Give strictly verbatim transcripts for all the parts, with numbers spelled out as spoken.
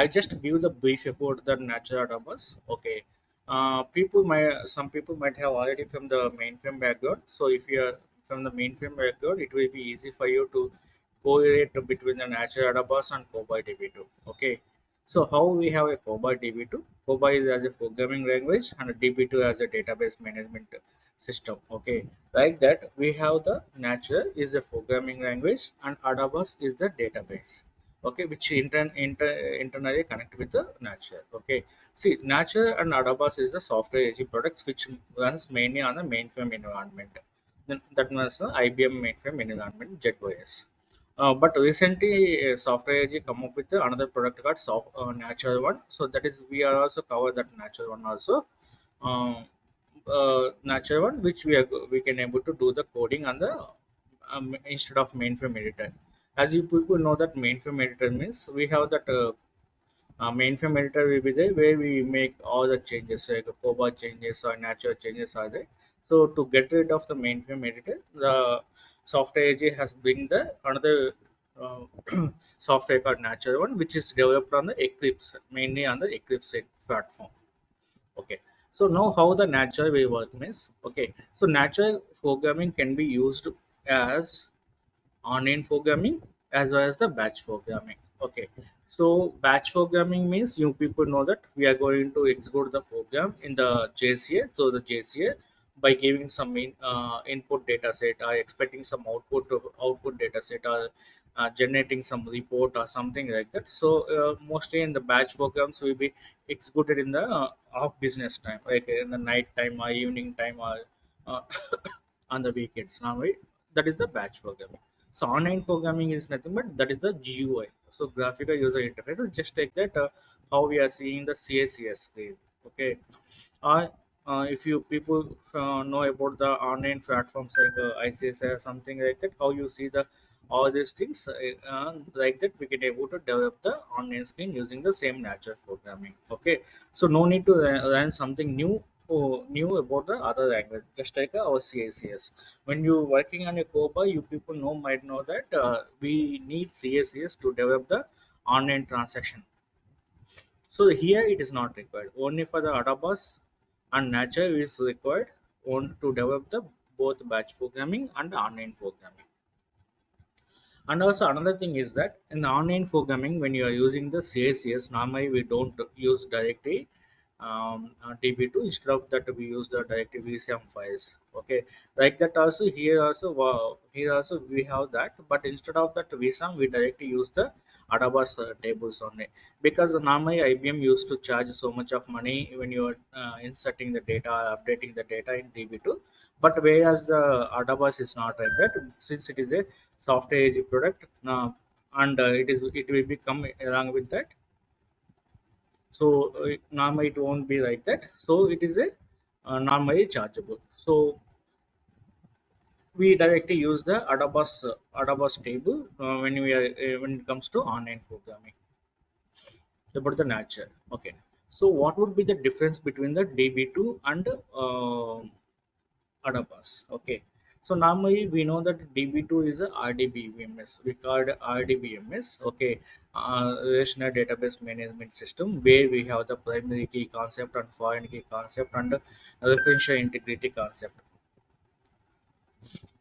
I just give the brief about the natural Adabas. Okay, uh, people might some people might have already from the mainframe background. So if you are from the mainframe background, it will be easy for you to correlate between the natural Adabas and COBOL D B two. Okay, so how we have a COBOL D B two? COBOL is as a programming language and a D B two as a database management system. Okay, like that we have the natural is a programming language and Adabas is the database. Okay, which inter, inter, internally connect with the natural. Okay, see, natural and Adabas is the software A G products which runs mainly on the mainframe environment. Then that means the I B M mainframe environment Z O S. Uh, but recently, uh, Software A G come up with the another product called soft, uh, Natural One. So that is we are also cover that Natural One also. Uh, uh, natural One, which we are we can able to do the coding on the um, instead of mainframe editor. As you people know that mainframe editor means we have that uh, uh, mainframe editor will be there where we make all the changes like COBOL changes or natural changes are there. So to get rid of the mainframe editor, the Software A G has bring the another uh, software called Natural One, which is developed on the Eclipse, mainly on the Eclipse platform. Okay. So now how the natural way work means. Okay. So natural programming can be used as online programming as well as the batch programming. Okay, so batch programming means you people know that we are going to execute the program in the J C L. So the J C L by giving some in, uh, input data set or expecting some output output data set or uh, generating some report or something like that. So uh, mostly in the batch programs will be executed in the uh, off business time, like in the night time or evening time or uh, on the weekends. Now right? That is the batch programming. So online programming is nothing but that is the G U I. So graphical user interface. Just like that, uh, how we are seeing the C I C S screen. Okay. Or uh, uh, if you people uh, know about the online platforms like uh, I C S or something like that, how you see the all these things uh, like that, we can able to develop the online screen using the same natural programming. Okay. So no need to learn something new. Oh, new about the other language, just like our C I C S. When you working on a COBOL, you people know might know that uh, we need C I C S to develop the online transaction. So here it is not required. Only for the Adabas and Natural is required on to develop the both batch programming and online programming. And also another thing is that in the online programming, when you are using the C I C S, normally we don't use directly Um, D B two. Instead of that we use the directly V SAM files. Okay, like that also here also wow, here also we have that, but instead of that V SAM we directly use the Adabas uh, tables only, because normally I B M used to charge so much of money when you are uh, inserting the data, updating the data in D B two, but whereas the Adabas is not like that, since it is a software A G product now, uh, and uh, it is it will become along with that. So uh, normally it won't be like that. So it is a uh, normally chargeable. So we directly use the Adabas uh, Adabas table uh, when we are uh, when it comes to online programming. About the natural. Okay. So what would be the difference between the D B two and uh, Adabas? Okay. So normally we know that D B two is a R D B M S, we called R D B M S, okay, uh, Relational Database Management System, where we have the primary key concept and foreign key concept and the referential integrity concept.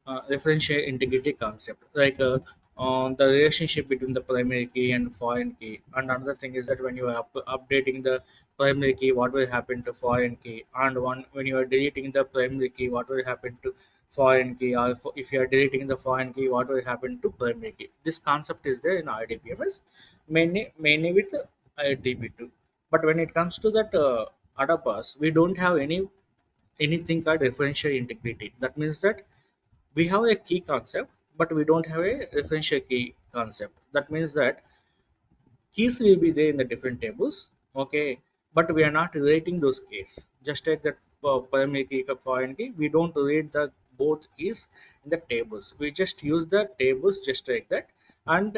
Uh, referential integrity concept, like uh, uh, the relationship between the primary key and foreign key. And another thing is that when you are up updating the primary key, what will happen to foreign key, and one when you are deleting the primary key, what will happen to foreign key, or if you are deleting the foreign key, what will happen to primary key. This concept is there in R D B M S, mainly mainly with D B two. But when it comes to that uh, Adabas, we don't have any anything called referential integrity. That means that we have a key concept, but we don't have a referential key concept. That means that keys will be there in the different tables, okay, but we are not relating those keys. Just like that uh, primary key, foreign key, we don't relate the both keys in the tables. We just use the tables just like that. And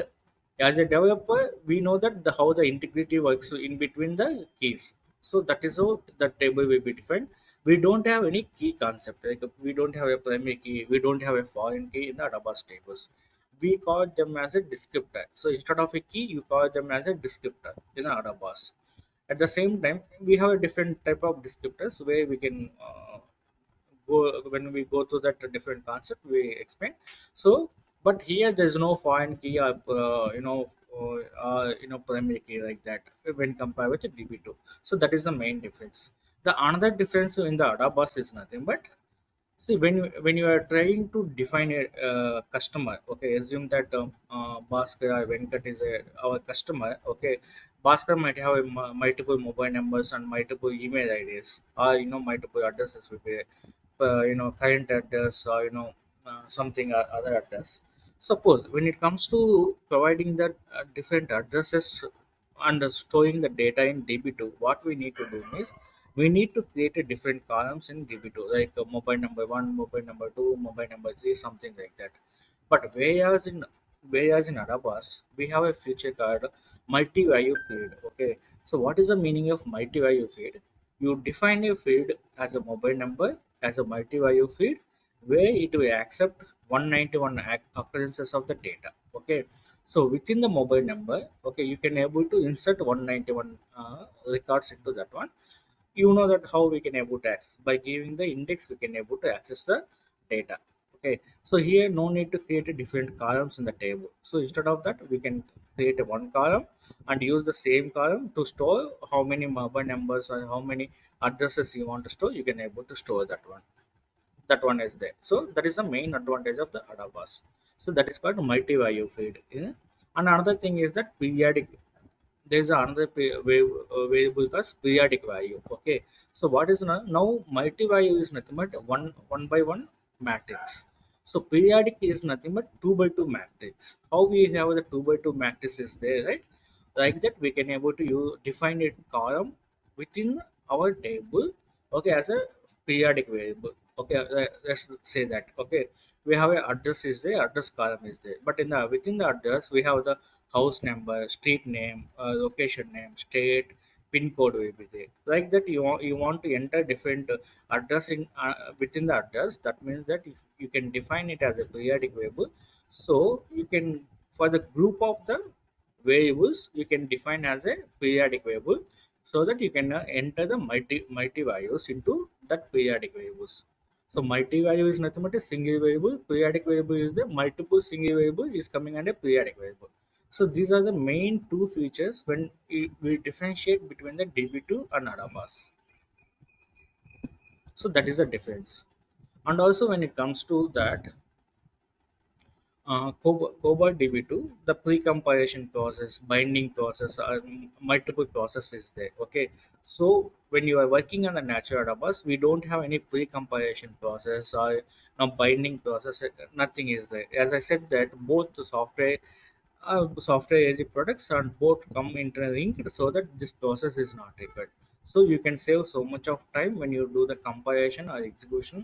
as a developer, we know that the how the integrity works in between the keys. So that is how the table will be defined. We don't have any key concept. Like we don't have a primary key, we don't have a foreign key in the Adabas tables. we call them as a descriptor. So instead of a key, you call them as a descriptor in Adabas. At the same time, we have a different type of descriptors where we can uh, go when we go through that different concept we explain. So, but here there is no foreign key or uh, you know uh, uh, you know primary key like that when compared with D B two. So that is the main difference. The another difference in the Adabas is nothing but see when you, when you are trying to define a uh, customer, okay, assume that um, uh, Bhaskar or Venkat is a, our customer, okay. Bhaskar might have a multiple mobile numbers and multiple email I Ds, or you know multiple addresses will be, uh, you know current address or you know uh, something or other address. Suppose when it comes to providing that uh, different addresses and storing the data in D B two, what we need to do is we need to create a different columns in D B two, like uh, mobile number one, mobile number two, mobile number three, something like that. But whereas in whereas in Adabas, we have a feature called multi-value field. Okay, so what is the meaning of multi-value field? You define a field as a mobile number as a multi-value field where it will accept one ninety-one occurrences of the data. Okay, so within the mobile number, okay, you can able to insert one ninety-one uh, records into that one. You know that how we can able to access by giving the index, we can able to access the data. Okay, so here no need to create a different columns in the table. So instead of that, we can create a one column and use the same column to store how many mobile numbers or how many addresses you want to store. You can able to store that one. That one is there. So that is the main advantage of the Adabas. So that is called multi-value field. Yeah? And another thing is that periodic. There is another variable as periodic value. Okay, so what is now, now multi-value is nothing but one one by one matrix. So periodic is nothing but two by two matrix. How we have the two by two matrix is there, right? Like that we can able to use, define a column within our table. Okay, as a periodic variable. Okay, let's say that. Okay, we have a address is there, address column is there, but in the within the address we have the house number, street name, uh, location name, state, pin code will be there. Like that you want, you want to enter different address in uh, within the address. That means that if you can define it as a periodic variable. So you can for the group of the variables you can define as a periodic variable so that you can uh, enter the multi multi values into that periodic variables. So multi value is nothing but a single variable. Periodic variable is the multiple single variable is coming under periodic variable. So these are the main two features when we differentiate between the D B two and Adabas. So that is the difference. And also when it comes to that uh, COBOL D B two, the pre-compilation process, binding process, uh, multiple processes there. Okay. So when you are working on the natural Adabas, we don't have any pre-compilation process or no binding process. Nothing is there. As I said that both the software Uh, software A G products and both come interlinked so that this process is not required. So you can save so much of time when you do the compilation or execution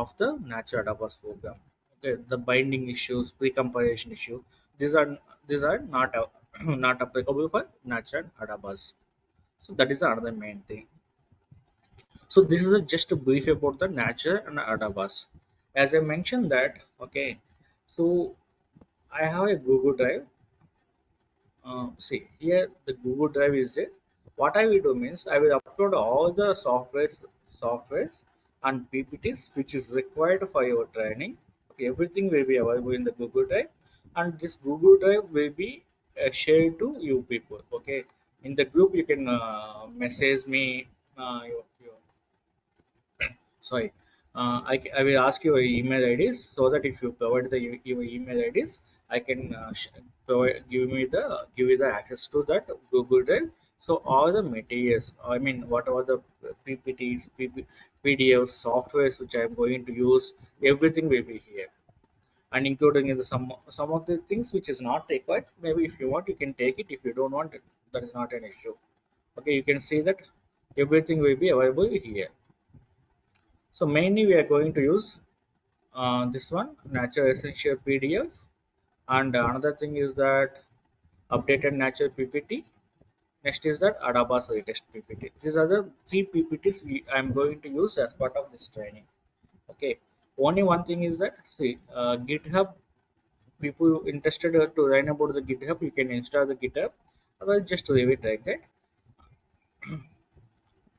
of the natural Adabas program. Okay, the binding issues, pre-compilation issue, these are these are not uh, not applicable for natural Adabas. So that is another main thing. So this is a just a brief about the natural and Adabas. As I mentioned that, okay, so I have a Google Drive. Uh, see here the Google Drive is there. What I will do means I will upload all the softwares softwares and P P Ts which is required for your training. Okay, everything will be available in the Google Drive and this Google Drive will be uh, shared to you people. Okay, in the group you can uh, message me uh, your, your sorry uh, I, I will ask your email I Ds so that if you provide the your email I Ds I can uh, provide, give me the give you the access to that Google Drive. So all the materials, I mean, whatever the P P Ts, P D Fs, softwares which I am going to use, everything will be here, and including in the some some of the things which is not required. Maybe if you want, you can take it. If you don't want it, that is not an issue. Okay, you can see that everything will be available here. So mainly we are going to use uh, this one, Natural Essential P D F. And another thing is that updated natural P P T. Next is that Adabas retest P P T. These are the three P P Ts we, I'm going to use as part of this training. Okay. Only one thing is that see uh, GitHub people interested to learn about the GitHub, you can install the GitHub. Otherwise, just leave it like that.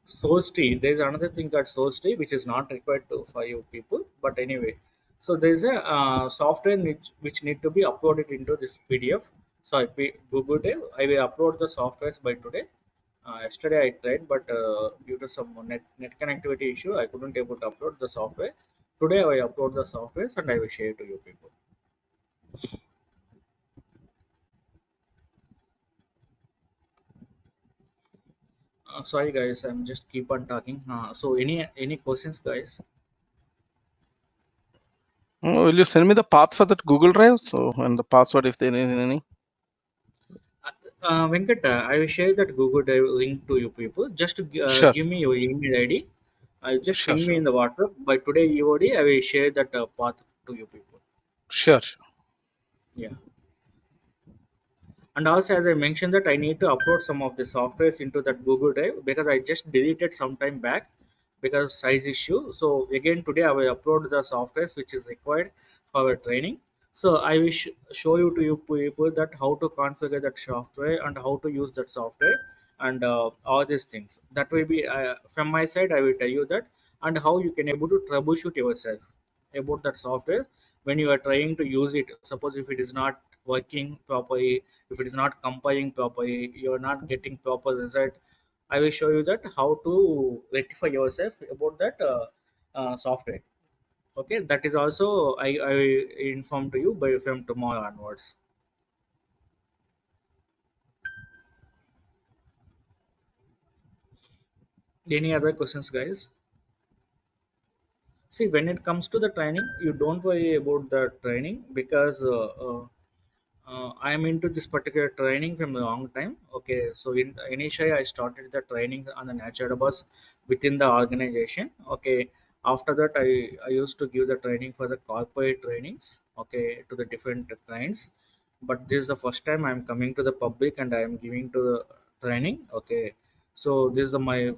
Source tree. There is another thing called source tree, which is not required to for you people. But anyway, so there is a uh, software which which need to be uploaded into this P D F. So if we Google Drive, I will upload the softwares by today. Uh, yesterday I tried, but uh, due to some net net connectivity issue, I couldn't able to upload the software. Today I will upload the softwares and I will share to you people. Uh, sorry guys, I'm just keep on talking. Uh, so any any questions, guys? Oh, will you send me the path for that Google Drive? So and the password if there is any. Uh, Venkat, I will share that Google Drive link to you people. Just uh, sure. Give me your email I D. I'll just sure, ping sure. me in the WhatsApp. By today E O D, I will share that uh, path to you people. Sure. Yeah. And also, as I mentioned, that I need to upload some of the softwares into that Google Drive because I just deleted some time back because of size issue. So again, today I will upload the softwares which is required for our training. So I will sh show you to you people that how to configure that software and how to use that software and uh, all these things. That will be uh, from my side. I will tell you that and how you can able to troubleshoot yourself about that software when you are trying to use it. Suppose if it is not working properly, if it is not compiling properly, you are not getting proper result. I will show you that how to rectify yourself about that uh, uh, software. Okay, that is also I, I inform to you by from tomorrow onwards. Any other questions, guys? See, when it comes to the training, you don't worry about the training because uh, uh, uh, I am into this particular training from a long time. Okay, so in initially I started the training on the Adabas within the organization. Okay. After that, I, I used to give the training for the corporate trainings, okay, to the different clients. But this is the first time I'm coming to the public and I am giving to the training, okay. So this is the, my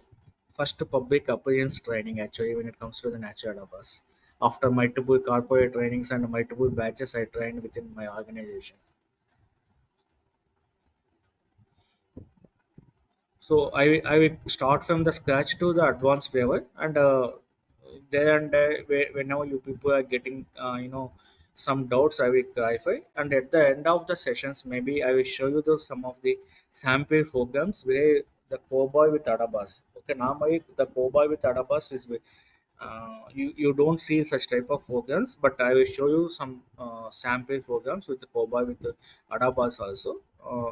first public appearance training actually when it comes to the Adabas. After multiple corporate trainings and multiple batches, I trained within my organization. So I, I will start from the scratch to the advanced level and uh, there and there, whenever you people are getting uh, you know some doubts, I will clarify. And at the end of the sessions, maybe I will show you those some of the sample programs where the COBOL with Adabas. Okay, normally the COBOL with Adabas is uh, you you don't see such type of programs, but I will show you some uh, sample programs with the COBOL with the Adabas also. Uh,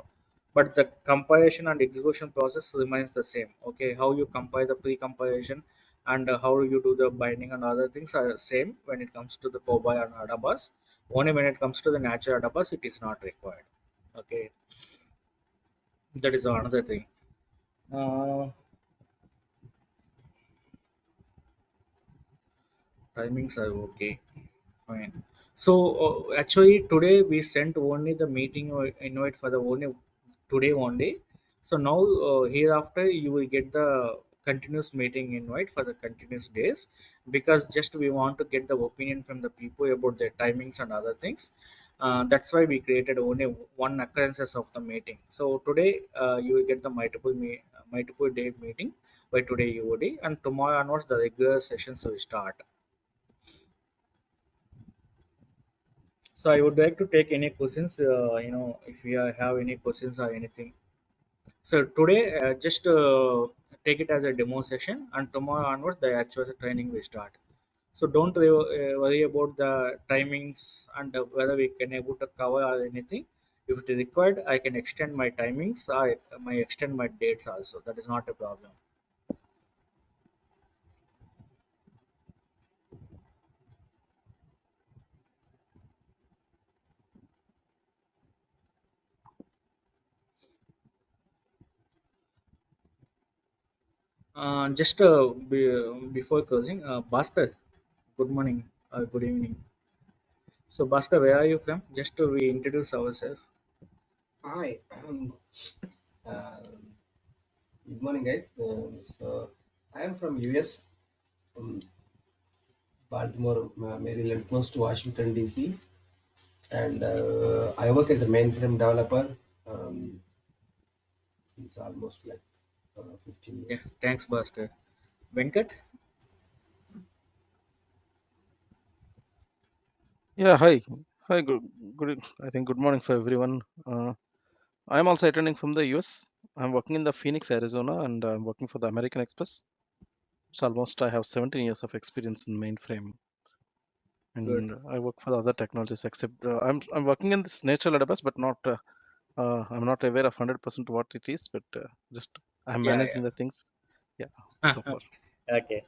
but the compilation and execution process remains the same. Okay, how you compile the pre-compilation and how you do the binding and other things are the same when it comes to the COBOL and Adabas. Only when it comes to the Natural Adabas, it is not required. Okay, that is another thing. Uh, timings are okay, fine. So uh, actually today we sent only the meeting invite for the only today only. So now uh, hereafter you will get the continuous meeting invite for the continuous days because just we want to get the opinion from the people about their timings and other things. Uh, that's why we created only one occurrences of the meeting. So today uh, you will get the multiple me multiple day meeting by today E O D and tomorrow onwards the regular sessions will start. So I would like to take any questions. Uh, you know, if you have any questions or anything. So today uh, just. Uh, Take it as a demo session and tomorrow onwards the actual training will start. So don't worry about the timings and whether we can able to cover or anything. If it is required, I can extend my timings or my extend my dates also. That is not a problem. Uh, just uh, be, uh, before closing, uh, Bhaskar, good morning or good evening. So Bhaskar, where are you from? Just to reintroduce ourselves. Hi, um, uh, good morning guys. Um, so I am from U S, um, Baltimore, Maryland, close to Washington D C. and uh, I work as a mainframe developer. Um, it's almost like uh, fifteen years. Yes, thanks, Bhaskar. Venkat? Yeah, hi. Hi, good, good. I think good morning for everyone. Uh, I'm also attending from the U S. I'm working in the Phoenix, Arizona, and I'm working for the American Express. So almost I have seventeen years of experience in mainframe. And good. I work for other technologies except uh, I'm I'm working in this Natural Adabas, but not uh, uh, I'm not aware of one hundred percent what it is, but uh, just I'm yeah, managing yeah. the things. Yeah, so far. Okay.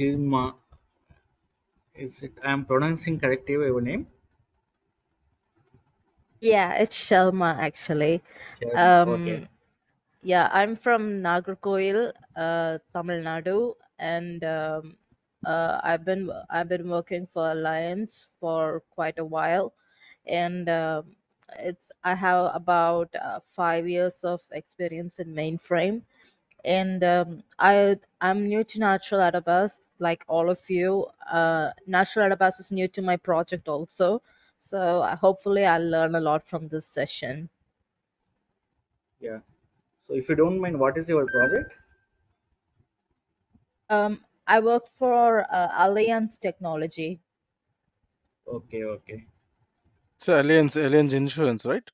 Shilma, is it? I'm pronouncing correctly your name. Yeah, it's Shilma actually. Yes. Um, okay. Yeah, I'm from Nagarkoil, uh, Tamil Nadu, and um, uh, I've been I've been working for Alliance for quite a while, and uh, it's I have about uh, five years of experience in mainframe, and um, I I'm new to Natural Adabas, like all of you. Uh, Natural Adabas is new to my project also, so I, hopefully I'll learn a lot from this session. Yeah. So if you don't mind, what is your project? Um, I work for uh, Alliance Technology. Okay, okay. So Alliance, Alliance Insurance, right?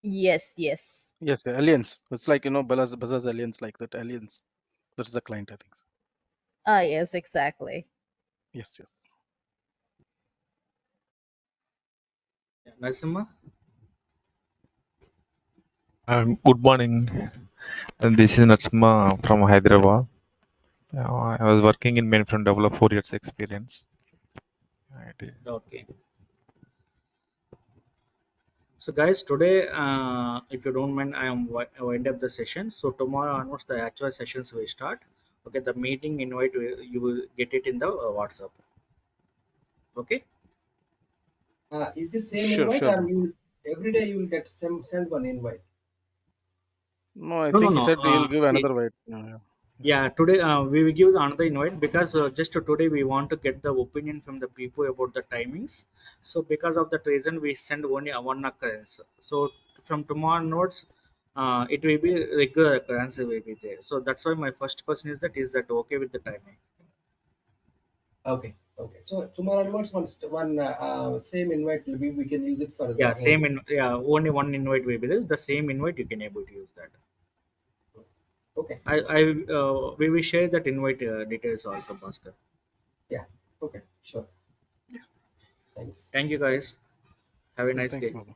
Yes, yes. Yes, the Alliance. It's like, you know, Bhaskar Alliance, like that Alliance. That is the client, I think. So. Ah, yes, exactly. Yes, yes. Natsima? Um, good morning, and this is Natsima from Hyderabad. Uh, I was working in mainframe developer, four years experience. Okay. So guys, today, uh, if you don't mind, I am wind up the session. So tomorrow onwards, the actual sessions will start. Okay, the meeting invite, you will get it in the uh, WhatsApp. Okay? Uh, is this same sure, invite sure. or you, every day you will get some, send one invite? No, I no, think no, he said he will uh, give see, another invite. No, yeah. yeah, today uh, we will give another invite because uh, just today we want to get the opinion from the people about the timings. So because of that reason, we send only one occurrence. So from tomorrow onwards, uh, it will be regular occurrence will be there. So that's why my first question is that is that okay with the timing? Okay, okay. So tomorrow onwards, once one uh, same invite will be, we can use it for yeah, same in yeah only one invite will be there. The same invite you can able to use that. Okay. I, I uh, we will share that invite uh, details also, Bhaskar. Yeah. Okay. Sure. Yeah. Thanks. Thank you, guys. Have a nice Thanks, day. Mama.